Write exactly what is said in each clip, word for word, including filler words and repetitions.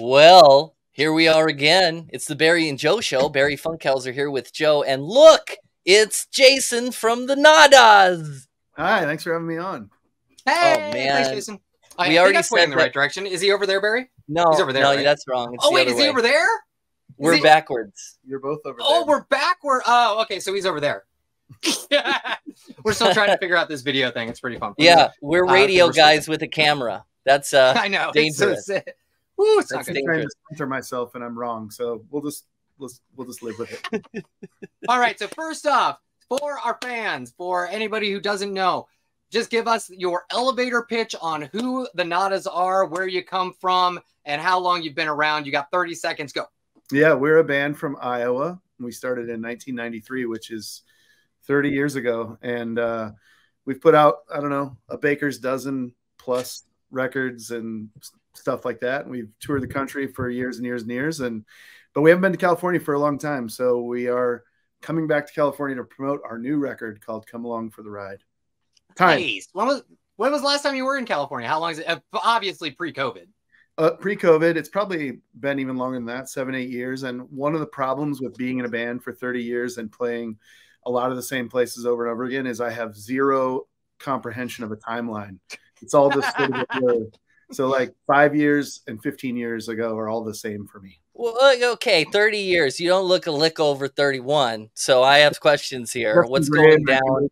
Well, here we are again. It's the Barry and Joe show. Barry Funkhauser here with Joe. And look, it's Jason from the Nadas. Hi, thanks for having me on. Hey, oh, man. Thanks, Jason. I, we I already think said in the that... right direction. Is he over there, Barry? No, he's over there. No, right? That's wrong. It's oh, wait, is way. he over there? We're he... backwards. You're both over oh, there. Oh, we're backward. Oh, okay, so he's over there. We're still trying to figure out this video thing. It's pretty fun. Yeah, we're radio uh, guys with a camera. That's uh, I know. Dangerous. It's so sick. Ooh, it's I'm trying to center myself, and I'm wrong. So we'll just we'll, we'll just live with it. All right. So first off, for our fans, for anybody who doesn't know, just give us your elevator pitch on who the Nadas are, where you come from, and how long you've been around. You got thirty seconds. Go. Yeah, we're a band from Iowa. We started in nineteen ninety-three, which is thirty years ago, and uh, we've put out, I don't know, a baker's dozen plus records and stuff like that. We've toured the country for years and years and years, and but we haven't been to California for a long time, so we are coming back to California to promote our new record called Come Along for the Ride. Time. Nice. When was when was the last time you were in California? How long is it? Obviously pre-COVID. Uh, pre-COVID, it's probably been even longer than that, seven, eight years. And one of the problems with being in a band for thirty years and playing a lot of the same places over and over again is I have zero comprehension of a timeline. It's all just sort of blurred. So like five years and fifteen years ago are all the same for me. Well, okay, thirty years. You don't look a lick over thirty-one. So I have questions here. What's going down?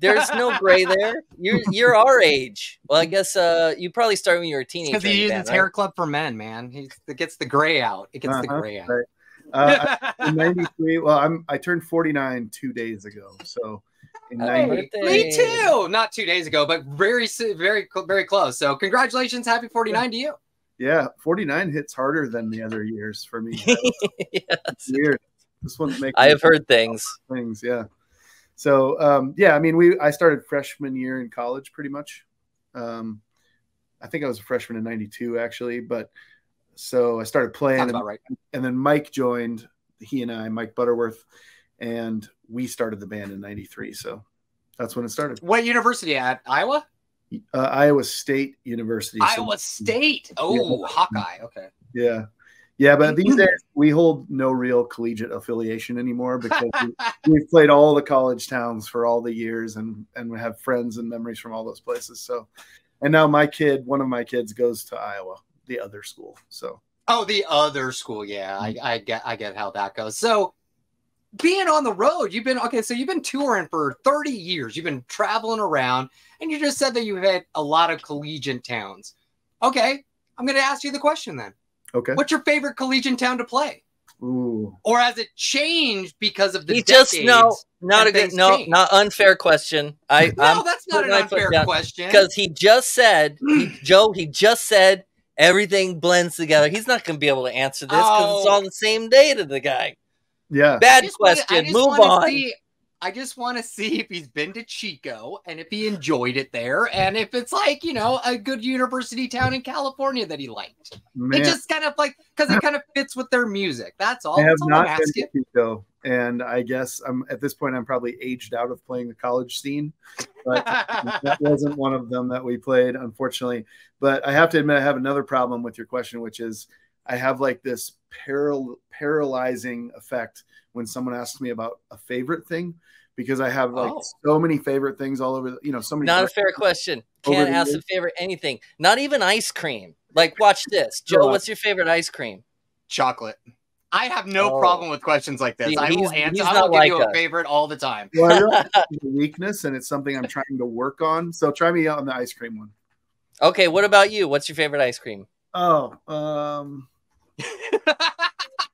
There's no gray there. You're, you're our age. Well, I guess uh, you probably started when you were a teenager. Because he uses Hair Club for Men, man. He, it gets the gray out. It gets uh-huh, the gray out. Right. Uh, I, in ninety-three, well, I'm, I turned forty-nine two days ago. So in ninety, me too. Not two days ago, but very, very, very close. So congratulations. Happy forty-nine to you. Yeah. forty-nine hits harder than the other years for me. Yes. Weird. This one's making I have heard things. Things. Yeah. So, um, yeah, I mean, we, I started freshman year in college pretty much. Um, I think I was a freshman in ninety-two actually, but so I started playing and, right. and then Mike joined, he and I, Mike Butterworth, and we started the band in ninety-three. So that's when it started. What university at? Iowa? Uh, Iowa State University. Iowa so, State. Oh, yeah. Hawkeye. Okay. Yeah. Yeah. But these days we hold no real collegiate affiliation anymore because we, we've played all the college towns for all the years and, and we have friends and memories from all those places. So, and now my kid, one of my kids goes to Iowa. The other school. So oh, the other school. Yeah, I, I get I get how that goes. So being on the road, you've been okay, so you've been touring for thirty years. You've been traveling around, and you just said that you've had a lot of collegiate towns. Okay, I'm gonna ask you the question then. Okay. What's your favorite collegiate town to play? Ooh. Or has it changed because of the you decades? Just no, not a good, no, changed? Not unfair question. I no, I'm, that's not an unfair question. Because he just said, he, Joe, he just said everything blends together. He's not going to be able to answer this because oh. it's all the same day to the guy. Yeah. Bad question. Wanna, Move on. See, I just want to see if he's been to Chico and if he enjoyed it there and if it's like, you know, a good university town in California that he liked. Man. It just kind of like, because it kind of fits with their music. That's all. I have That's all not I'm asking. Been to Chico, and I guess I'm at this point I'm probably aged out of playing the college scene. But that wasn't one of them that we played, unfortunately. But I have to admit, I have another problem with your question, which is I have like this paral paralyzing effect when someone asks me about a favorite thing, because I have like oh. so many favorite things all over. The, you know, so many. Not a fair question. Can't ask a favorite anything. Not even ice cream. Like, watch this, Joe. What's your favorite ice cream? Chocolate. I have no oh. problem with questions like this. See, I will answer. I will give like you a us. favorite all the time. Well, I realize it's a weakness, and it's something I'm trying to work on. So try me out on the ice cream one. Okay, what about you? What's your favorite ice cream? Oh, um,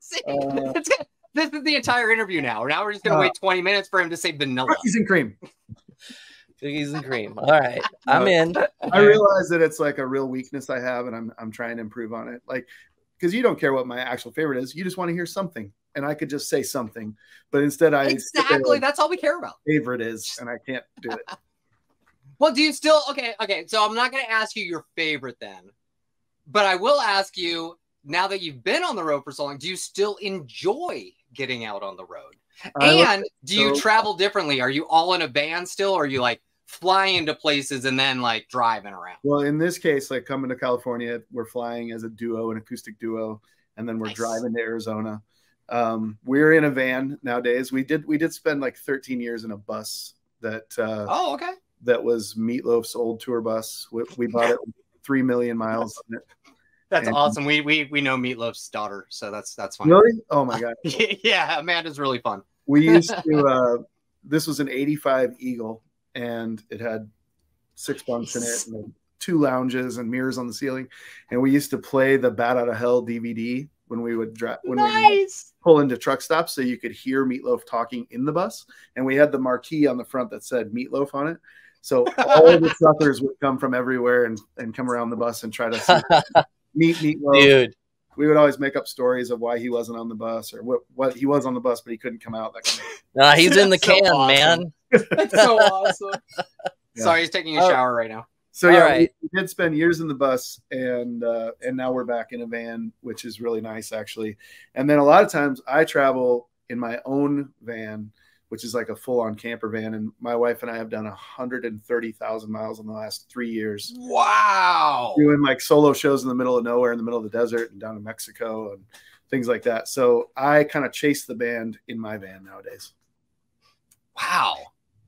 See, uh, it's, this is the entire interview now. Now we're just going to uh, wait twenty minutes for him to say vanilla. Cookies and cream. Cookies and cream. All right, I'm uh, in. I realize that it's like a real weakness I have, and I'm I'm trying to improve on it. Like. Because you don't care what my actual favorite is. You just want to hear something. And I could just say something. But instead I... Exactly. That's all we care about. Favorite is. And I can't do it. Well, do you still... Okay. Okay. So I'm not going to ask you your favorite then. But I will ask you, now that you've been on the road for so long, do you still enjoy getting out on the road? I and do you so, travel differently? Are you all in a band still? Or are you like, flying to places and then like driving around. Well, in this case, like coming to California, we're flying as a duo, an acoustic duo, and then we're nice. driving to Arizona. Um, we're in a van nowadays. We did we did spend like thirteen years in a bus that uh, oh okay that was Meatloaf's old tour bus. We, we bought it three million miles. That's and, awesome. We we we know Meatloaf's daughter, so that's that's fine. Really? Oh my god. Yeah, Amanda's really fun. We used to. Uh, this was an eighty-five Eagle, and it had six bunks in it, and two lounges, and mirrors on the ceiling. And we used to play the "Bat Out of Hell" D V D when we would drive, when nice. we would pull into truck stops, so you could hear Meatloaf talking in the bus. And we had the marquee on the front that said Meatloaf on it. So all of the truckers would come from everywhere and and come around the bus and try to meet Meatloaf. Dude. We would always make up stories of why he wasn't on the bus or what, what he was on the bus, but he couldn't come out. That kind of nah, he's in the so can, awesome. man. That's so awesome. Yeah. Sorry, he's taking a oh. shower right now. So yeah, right. we, we did spend years in the bus, and uh, and now we're back in a van, which is really nice, actually. And then a lot of times I travel in my own van, which is like a full-on camper van, and my wife and I have done one hundred thirty thousand miles in the last three years. Wow! Doing like solo shows in the middle of nowhere, in the middle of the desert, and down in Mexico, and things like that. So I kind of chase the band in my van nowadays. Wow!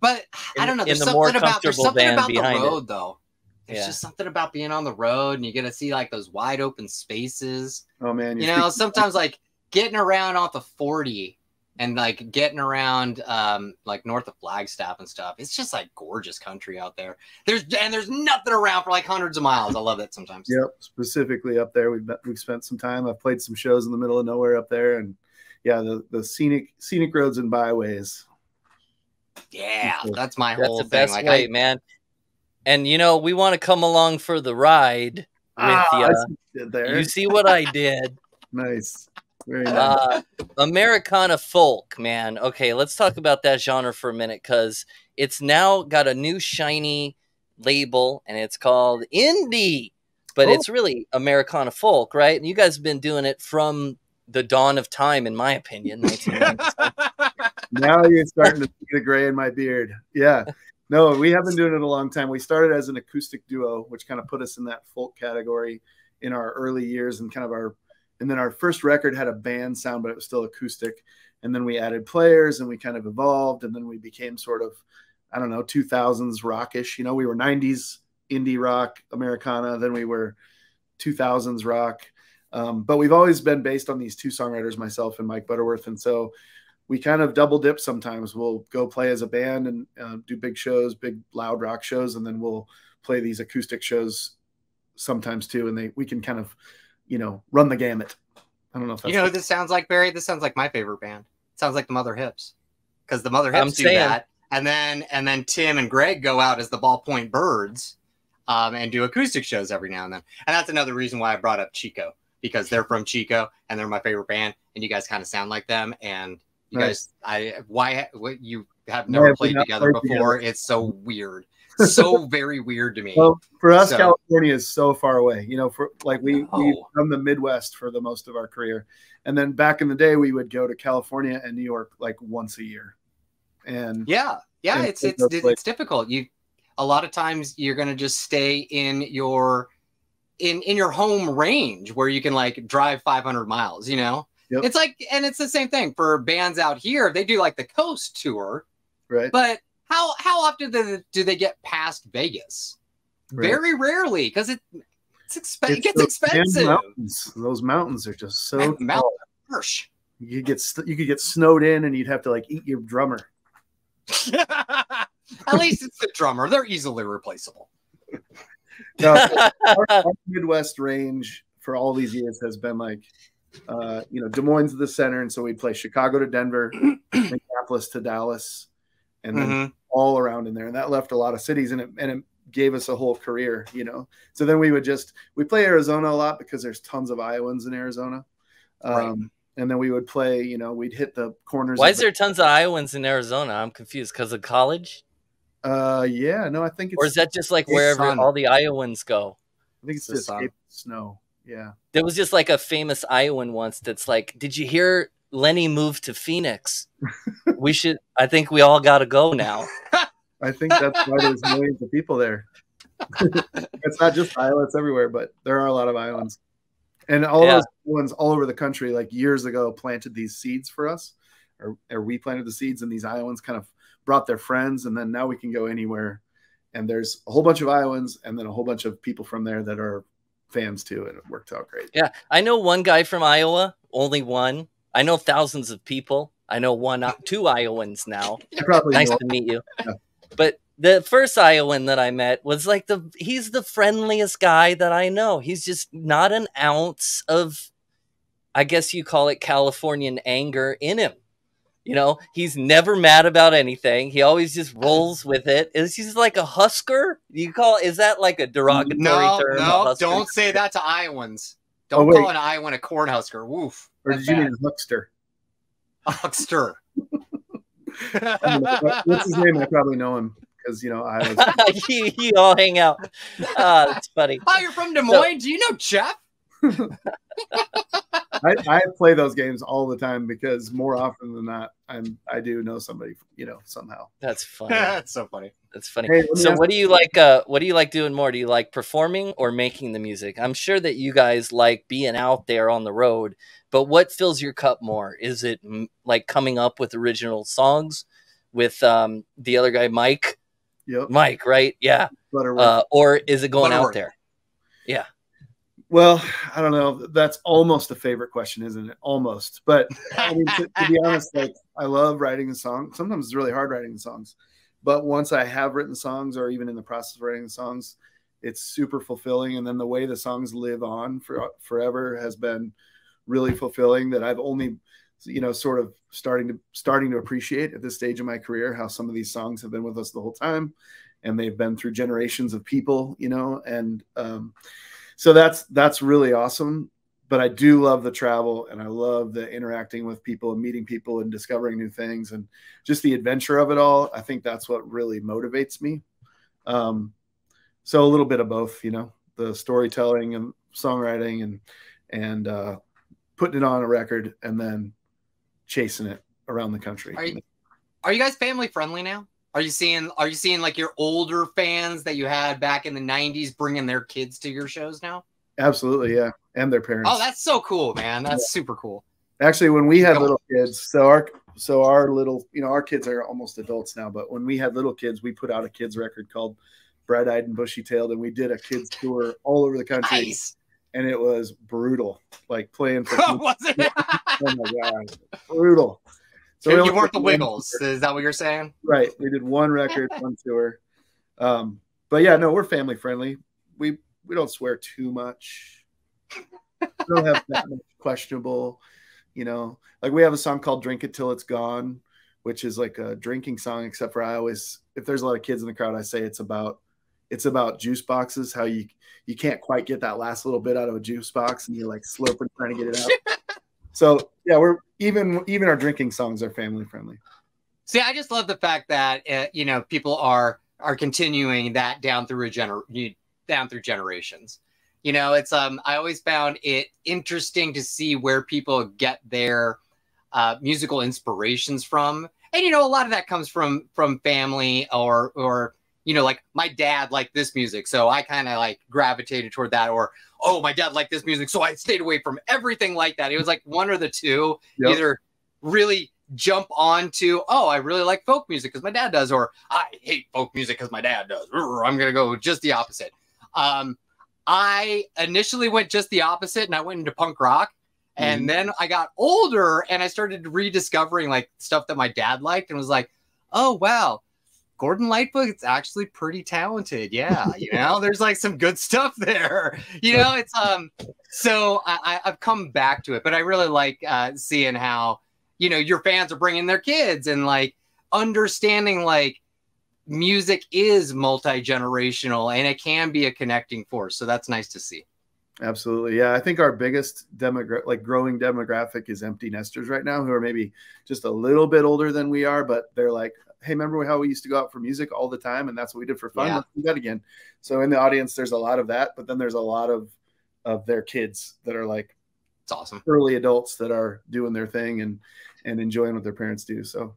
But I don't know. There's in, in something the about there's something about the road, it. though. There's yeah. just something about being on the road, and you get to see like those wide open spaces. Oh man! You know, sometimes like getting around off the forty. And like getting around um, like north of Flagstaff and stuff. It's just like gorgeous country out there. There's and there's nothing around for like hundreds of miles. I love it sometimes. Yep, specifically up there. We've we've spent some time. I've played some shows in the middle of nowhere up there, and yeah, the the scenic scenic roads and byways. Yeah, that's my that's whole the thing. Best like way, I, man. And you know, we want to come along for the ride ah, with you. Uh, there. You see what I did? Nice. Nice. Uh, Americana folk, man. Okay, let's talk about that genre for a minute, because it's now got a new shiny label, and it's called indie, but oh. it's really Americana folk, right? And you guys have been doing it from the dawn of time, in my opinion. Now you're starting to see the gray in my beard. Yeah. No, we have been doing it a long time. We started as an acoustic duo, which kind of put us in that folk category in our early years, and kind of our And then our first record had a band sound, but it was still acoustic. And then we added players, and we kind of evolved. And then we became sort of, I don't know, two thousands rockish. You know, we were nineties indie rock, Americana. Then we were two thousands rock. Um, but we've always been based on these two songwriters, myself and Mike Butterworth. And so we kind of double dip sometimes. We'll go play as a band and uh, do big shows, big loud rock shows. And then we'll play these acoustic shows sometimes too. And they we can kind of... you know, run the gamut. I don't know if that's... You know what this sounds like, Barry? This sounds like my favorite band. It sounds like the Mother Hips. Because the Mother Hips I'm do saying. that. And then and then Tim and Greg go out as the Ballpoint Birds um, and do acoustic shows every now and then. And that's another reason why I brought up Chico. Because they're from Chico, and they're my favorite band. And you guys kind of sound like them. And you nice. guys... I Why... What, you have never have played together played before. Together. It's so weird. So very weird to me. Well, for us, so. California is so far away. You know, for like we, no. we've done the Midwest for the most of our career. And then back in the day, we would go to California and New York like once a year. And yeah, yeah, and it's it's it's, it's difficult. You a lot of times you're gonna just stay in your in in your home range where you can like drive five hundred miles, you know? Yep. It's like and it's the same thing for bands out here. They do like the coast tour, right? But How how often do they, do they get past Vegas? Right. Very rarely, because it it's exp it gets expensive. Mountains. Those mountains are just so and Mount Hirsch. You get you could get snowed in, and you'd have to like eat your drummer. At least it's the drummer; they're easily replaceable. No, our, our Midwest range for all these years has been like, uh, you know, Des Moines to the center, and so we play Chicago to Denver, Minneapolis to Dallas. And then mm-hmm. all around in there. And that left a lot of cities, and it, and it gave us a whole career, you know? So then we would just, we play Arizona a lot because there's tons of Iowans in Arizona. Um, right. And then we would play, you know, we'd hit the corners. Why is there tons of Iowans in Arizona? I'm confused. Because of college? Uh, yeah, no, I think it's. Or is that just like wherever sun. all the Iowans go? I think it's, it's just snow. Yeah. There was just like a famous Iowan once that's like, did you hear Lenny moved to Phoenix? We should, I think we all got to go now. I think that's why there's millions of people there. It's not just Iowa, it's everywhere, but there are a lot of islands. And all yeah. those ones all over the country, like years ago, planted these seeds for us, or, or we planted the seeds, and these islands kind of brought their friends, and then now we can go anywhere. And there's a whole bunch of islands and then a whole bunch of people from there that are fans too, and it worked out great. Yeah, I know one guy from Iowa, only one. I know thousands of people. I know one, two Iowans now. Probably nice know. to meet you. Yeah. But the first Iowan that I met was like the, he's the friendliest guy that I know. He's just not an ounce of, I guess you call it Californian anger in him. You know, he's never mad about anything. He always just rolls with it. Is he's like a husker? You call, is that like a derogatory no, term? No, don't say that to Iowans. Don't oh, call an Iowan a corn husker. Woof. Or did bad. you mean huckster? A huckster. What's his name? I probably know him because, you know, I was. you, you all hang out. Uh, that's funny. Oh, you're from Des Moines. So, do you know Jeff? I, I play those games all the time because more often than not, I'm I do know somebody, you know, somehow. That's funny. That's so funny. That's funny. Hey, so what do you like? Uh, what do you like doing more? Do you like performing or making the music? I'm sure that you guys like being out there on the road, but what fills your cup more? Is it m like coming up with original songs with um, the other guy, Mike? Yep. Mike, right? Yeah. Butterworth. Uh, or is it going Butterworth. out there? Yeah. Well, I don't know. That's almost a favorite question, isn't it? Almost. But I mean, to, to be honest, like I love writing a song. Sometimes it's really hard writing the songs. But once I have written songs or even in the process of writing the songs, it's super fulfilling. And then the way the songs live on for, forever has been really fulfilling that I've only, you know, sort of starting to starting to appreciate at this stage of my career, how some of these songs have been with us the whole time. And they've been through generations of people, you know, and um, so that's that's really awesome. But I do love the travel, and I love the interacting with people and meeting people and discovering new things and just the adventure of it all. I think that's what really motivates me. Um, so a little bit of both, you know, the storytelling and songwriting and and uh, putting it on a record and then chasing it around the country. Are you, are you guys family friendly now? Are you seeing, are you seeing like your older fans that you had back in the nineties bringing their kids to your shows now? Absolutely, yeah. And their parents. Oh, that's so cool, man. That's yeah. super cool. Actually, when we had little kids, so our so our little, you know, our kids are almost adults now, but when we had little kids, we put out a kids record called Bright-Eyed and Bushy-Tailed, and we did a kids tour all over the country. Nice. And it was brutal. Like playing for people. Was it? Oh my god. Brutal. So you weren't the Wiggles, is that what you're saying? Right. We did one record, one tour. Um, but yeah, no, we're family friendly. We we don't swear too much. We don't have that much questionable, you know. Like we have a song called Drink It Till It's Gone, which is like a drinking song, except for I always, if there's a lot of kids in the crowd, I say it's about it's about juice boxes, how you you can't quite get that last little bit out of a juice box and you're like slurping trying to get it out. So yeah, we're even even our drinking songs are family friendly. See, I just love the fact that uh, you know, people are are continuing that down through a gener down through generations. You know, it's um I always found it interesting to see where people get their uh, musical inspirations from, and you know, a lot of that comes from from family or or you know, like my dad liked this music, so I kind of like gravitated toward that, or oh, my dad liked this music, so I stayed away from everything like that. It was like one or the two, yep. Either really jump on to, oh, I really like folk music because my dad does, or I hate folk music because my dad does. I'm going to go just the opposite. Um, I initially went just the opposite, and I went into punk rock, mm-hmm. and then I got older, and I started rediscovering like stuff that my dad liked, and was like, oh, wow. Gordon Lightfoot's actually pretty talented. Yeah. You know, there's like some good stuff there, you know, it's, um, so I, I've come back to it, but I really like, uh, seeing how, you know, your fans are bringing their kids and like understanding like music is multi-generational and it can be a connecting force. So that's nice to see. Absolutely. Yeah. I think our biggest demogra- like growing demographic is empty nesters right now who are maybe just a little bit older than we are, but they're like, hey, remember how we used to go out for music all the time? And that's what we did for fun. Yeah. Let's do that again. So in the audience, there's a lot of that, but then there's a lot of, of their kids that are like, it's awesome. Early adults that are doing their thing and, and enjoying what their parents do. So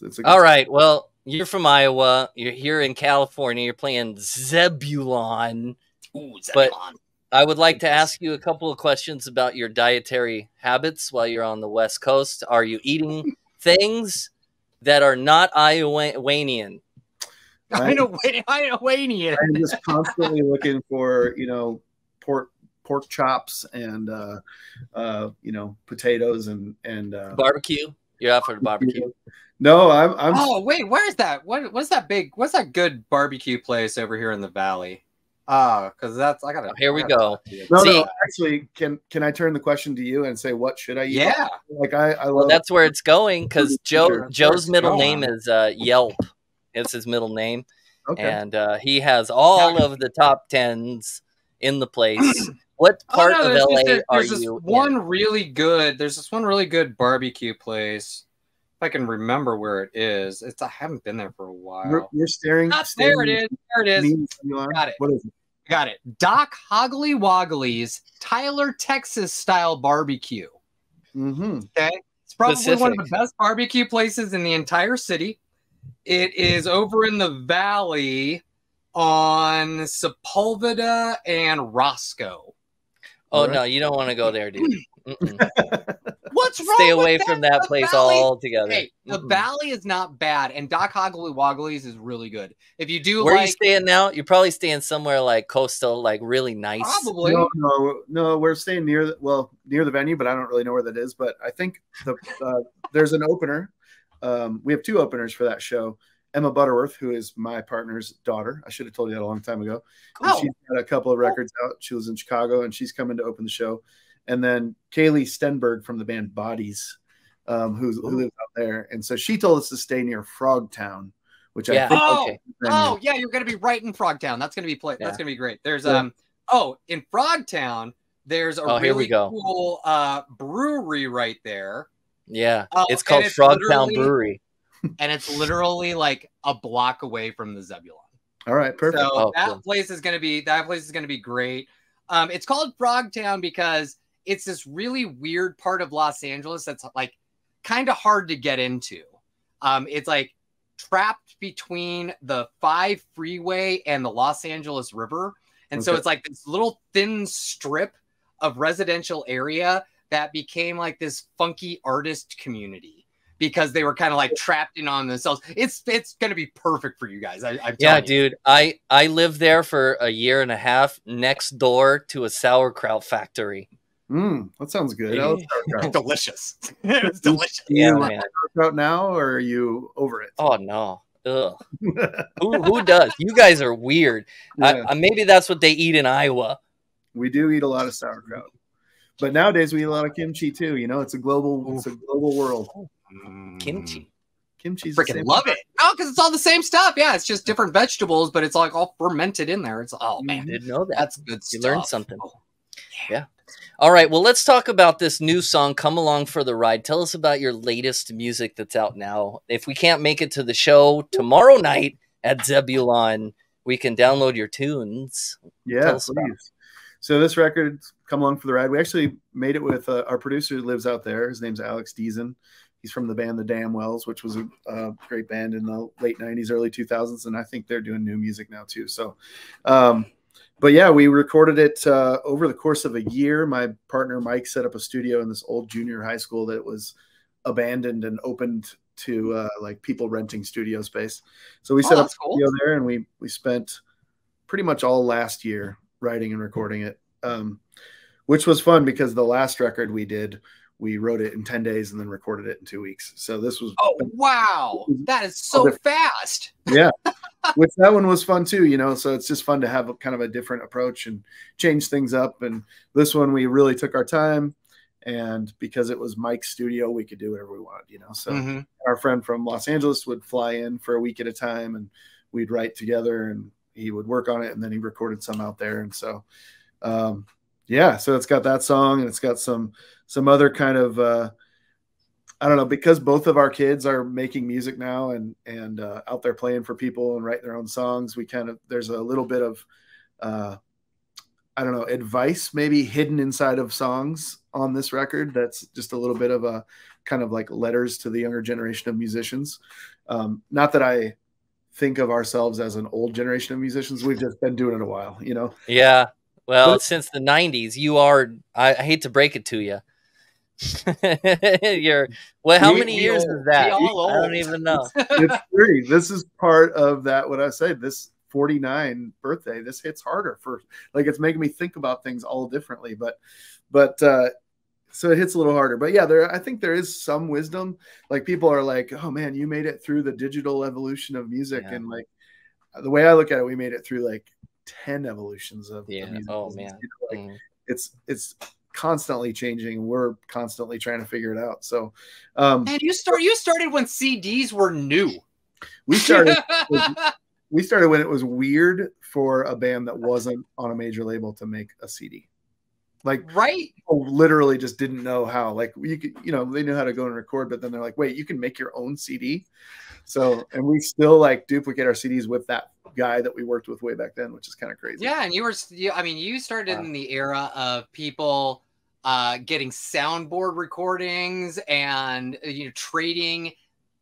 it's a good all right. Well, you're from Iowa. You're here in California. You're playing Zebulon. Ooh, Zebulon. But I would like to ask you a couple of questions about your dietary habits while you're on the West Coast. Are you eating things that are not Iowanian? Iowanian. I'm just constantly looking for, you know, pork pork chops and uh, uh, you know, potatoes and and uh, barbecue. You're out for the barbecue. No, I'm. I'm oh wait, where's that? What? What's that big? What's that good barbecue place over here in the valley? Ah, because that's I gotta. Here we go. No, See, no, actually, can can I turn the question to you and say what should I eat? Yeah, like I, I love. Well, that's where it's going because Joe Joe's middle name is uh, Yelp. It's his middle name, okay. and uh, he has all of the top tens in the place. What part oh, no, of L A this, are this you? One in? really good. There's this one really good barbecue place. If I can remember where it is, it's I haven't been there for a while. You're, you're staring. Not, staring there it is. There it is. Got it. What is it? Got it. Doc Hogly Wogly's Tyler, Texas style barbecue. Mm-hmm. Okay, it's probably Pacific. one of the best barbecue places in the entire city. It is over in the valley on Sepulveda and Roscoe. Oh right. No, you don't want to go there, dude. Mm-mm. What's wrong? Stay away with that? from that the place valley? altogether. Hey, the mm-hmm. valley is not bad, and Doc Hogly Wogly's is really good. If you do, where like, are you staying now? You're probably staying somewhere like coastal, like really nice. Probably. No, no, no. We're staying near the, well near the venue, but I don't really know where that is. But I think the uh, there's an opener. Um, we have two openers for that show. Emma Butterworth, who is my partner's daughter. I should have told you that a long time ago. Oh. She's got a couple of records oh. out. She was in Chicago, and she's coming to open the show. And then Kaylee Stenberg from the band Bodies, um, who, who lives out there. And so she told us to stay near Frogtown, which yeah. I think oh, okay. oh yeah, you're gonna be right in Frogtown. That's gonna be play yeah. that's gonna be great. There's yeah. um oh in Frogtown, there's a oh, really cool uh brewery right there. Yeah, uh, it's called it's Frogtown Brewery. And it's literally like a block away from the Zebulon. All right, perfect. So oh, that cool. place is gonna be that place is gonna be great. Um, it's called Frogtown because it's this really weird part of Los Angeles that's like kind of hard to get into. Um, it's like trapped between the five freeway and the Los Angeles River. And okay. so it's like this little thin strip of residential area that became like this funky artist community because they were kind of like trapped in on themselves. It's it's going to be perfect for you guys. I, I'm yeah, dude, you. I, I lived there for a year and a half next door to a sauerkraut factory. Mmm, that sounds good. Yeah. That delicious. It was delicious. Yeah, you man. Sauerkraut now, or are you over it? Oh no. Ugh. who who does? You guys are weird. Yeah. I, I, maybe that's what they eat in Iowa. We do eat a lot of sauerkraut, but nowadays we eat a lot of kimchi too. You know, it's a global, it's a global world. Mm. Kimchi, kimchi. Freaking love it. Oh, because it's all the same stuff. Yeah, it's just different vegetables, but it's like all fermented in there. It's oh man, you didn't know that. That's good. You stuff. learned something. Oh, yeah. yeah. All right, well, let's talk about this new song, Come Along for the Ride. Tell us about your latest music that's out now. If we can't make it to the show tomorrow night at Zebulon, we can download your tunes. Yeah, please. So this record, Come Along for the Ride, we actually made it with uh, our producer who lives out there. His name's Alex Deason. He's from the band The Damn Wells, which was a uh, great band in the late nineties, early two thousands, and I think they're doing new music now too. So um But yeah, we recorded it uh, over the course of a year. My partner, Mike, set up a studio in this old junior high school that was abandoned and opened to uh, like people renting studio space. So we oh, set up a studio cool. there, and we, we spent pretty much all last year writing and recording it, um, which was fun because the last record we did, we wrote it in ten days and then recorded it in two weeks. So this was, oh, wow. That is so fast. Yeah. Which that one was fun too, you know, so it's just fun to have a kind of a different approach and change things up. And this one, we really took our time, and because it was Mike's studio, we could do whatever we wanted, you know, so mm-hmm. our friend from Los Angeles would fly in for a week at a time, and we'd write together, and he would work on it. And then he recorded some out there. And so, um, yeah, so it's got that song, and it's got some, some other kind of, uh, I don't know, because both of our kids are making music now and and uh, out there playing for people and writing their own songs. We kind of there's a little bit of uh, I don't know, advice maybe hidden inside of songs on this record. That's just a little bit of a kind of like letters to the younger generation of musicians. Um, not that I think of ourselves as an old generation of musicians. We've just been doing it a while, you know? Yeah. Well, but since the nineties, you are, I, I hate to break it to you. You're, well, how we, many we years old. Is that? I don't even know. It's, it's three. This is part of that. What I say, this forty-nine birthday, this hits harder for, like, it's making me think about things all differently, but, but, uh, so it hits a little harder, but yeah, there, I think there is some wisdom. Like people are like, oh man, you made it through the digital evolution of music. Yeah. And like, the way I look at it, we made it through like ten evolutions of yeah. music. Oh man. You know, like, mm. It's, it's, constantly changing. We're constantly trying to figure it out. So um and you start you started when C Ds were new. We started we started when it was weird for a band that wasn't on a major label to make a C D. Like right literally just didn't know how. Like you could, you know, they knew how to go and record, but then they're like, wait, you can make your own C D. So and we still like duplicate our C Ds with that guy that we worked with way back then, which is kind of crazy. Yeah, and you were you, I mean you started uh, in the era of people Uh, getting soundboard recordings and, you know, trading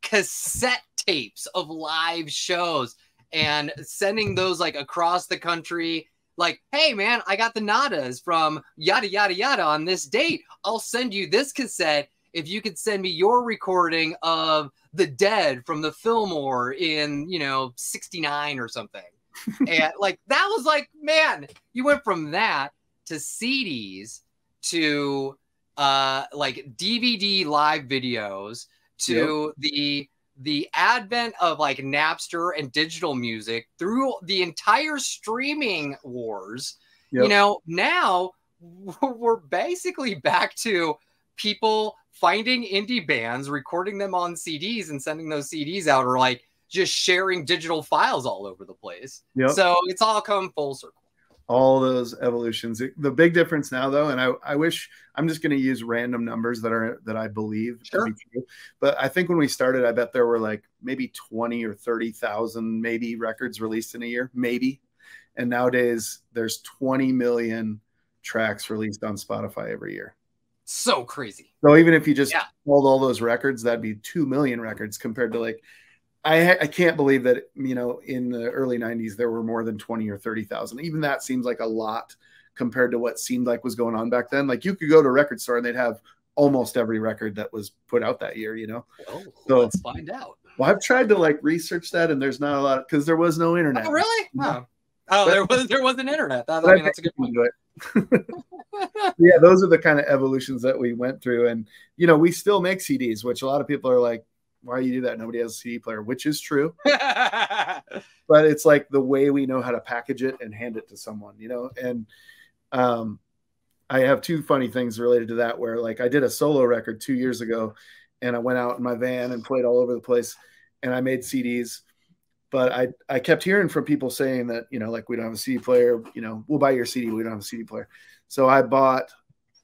cassette tapes of live shows and sending those like across the country. Like, hey man, I got the Nadas from yada, yada, yada on this date. I'll send you this cassette if you could send me your recording of The Dead from the Fillmore in, you know, sixty-nine or something. And like, that was like, man, you went from that to C Ds. To uh, like D V D live videos, to yep. the the advent of like Napster and digital music through the entire streaming wars. Yep. You know, now we're basically back to people finding indie bands, recording them on C Ds and sending those C Ds out, or like just sharing digital files all over the place. Yep. So it's all come full circle. All those evolutions. The big difference now, though, and I, I wish I'm just going to use random numbers that are that I believe sure. to be true. But I think when we started, I bet there were like maybe twenty or thirty thousand maybe records released in a year, maybe. And nowadays, there's twenty million tracks released on Spotify every year. So crazy. So even if you just yeah. sold all those records, that'd be two million records compared to like. I, I can't believe that, you know, in the early nineties, there were more than twenty or thirty thousand. Even that seems like a lot compared to what seemed like was going on back then. Like you could go to a record store and they'd have almost every record that was put out that year, you know? Oh, so, let's find out. Well, I've tried to like research that and there's not a lot because there was no internet. Oh, really? No. Oh, but, there, was, there was an internet. That, I mean, that's a good point. Yeah, those are the kind of evolutions that we went through. And, you know, we still make C Ds, which a lot of people are like, why you do that? Nobody has a C D player, which is true. But it's like the way we know how to package it and hand it to someone, you know? And um, I have two funny things related to that where like I did a solo record two years ago and I went out in my van and played all over the place and I made C Ds. But I, I kept hearing from people saying that, you know, like we don't have a C D player, you know, we'll buy your C D. We don't have a C D player. So I bought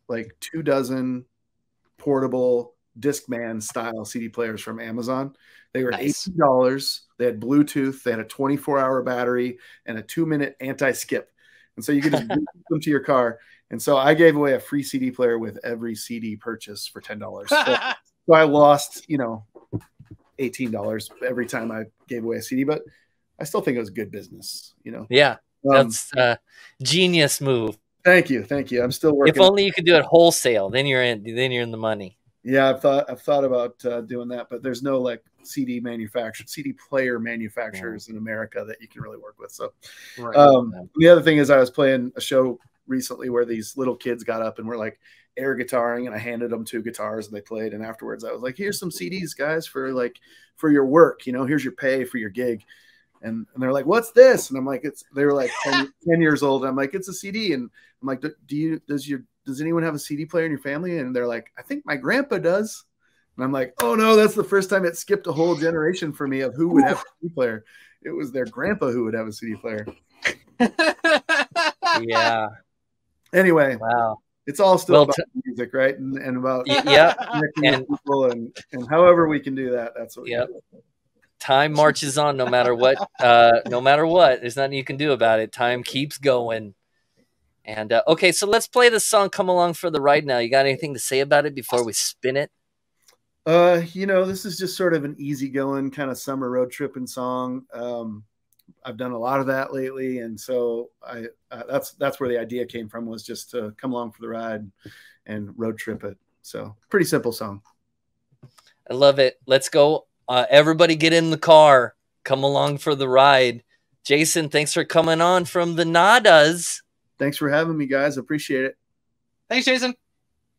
like two dozen portable Discman style C D players from Amazon. They were nice. eighty dollars. They had Bluetooth. They had a twenty-four hour battery and a two minute anti-skip. And so you could just boot them to your car. And so I gave away a free C D player with every C D purchase for ten dollars. So, so I lost, you know, eighteen dollars every time I gave away a C D, but I still think it was good business, you know? Yeah. That's um, a genius move. Thank you. Thank you. I'm still working. If only you could do it wholesale, then you're in, then you're in the money. Yeah, I've thought I've thought about uh, doing that, but there's no like C D manufacturer, C D player manufacturers yeah. in America that you can really work with. So, right. um, the other thing is, I was playing a show recently where these little kids got up and were like air guitaring, and I handed them two guitars and they played. And afterwards, I was like, "Here's some C Ds, guys, for like for your work. You know, here's your pay for your gig." And, and they're like, "What's this?" And I'm like, "It's." They were like ten, ten years old. And I'm like, "It's a C D." And I'm like, "Do you does your Does anyone have a C D player in your family?" And they're like, "I think my grandpa does." And I'm like, oh no, that's the first time it skipped a whole generation for me of who would have a C D player. It was their grandpa who would have a C D player. Yeah. Anyway, wow. It's all still well, about music, right? And, and about yeah. and, people and, and however we can do that. That's what yep. we do. Time marches on no matter what. Uh, no matter what. There's nothing you can do about it. Time keeps going. And uh, okay, so let's play the song "Come Along for the Ride" now. You got anything to say about it before we spin it? Uh, you know, this is just sort of an easygoing kind of summer road tripping song. Um, I've done a lot of that lately, and so I uh, that's that's where the idea came from, was just to come along for the ride and road trip it. So pretty simple song. I love it. Let's go. Uh, everybody get in the car. Come along for the ride. Jason, thanks for coming on from the Nadas. Thanks for having me, guys. Appreciate it. Thanks, Jason.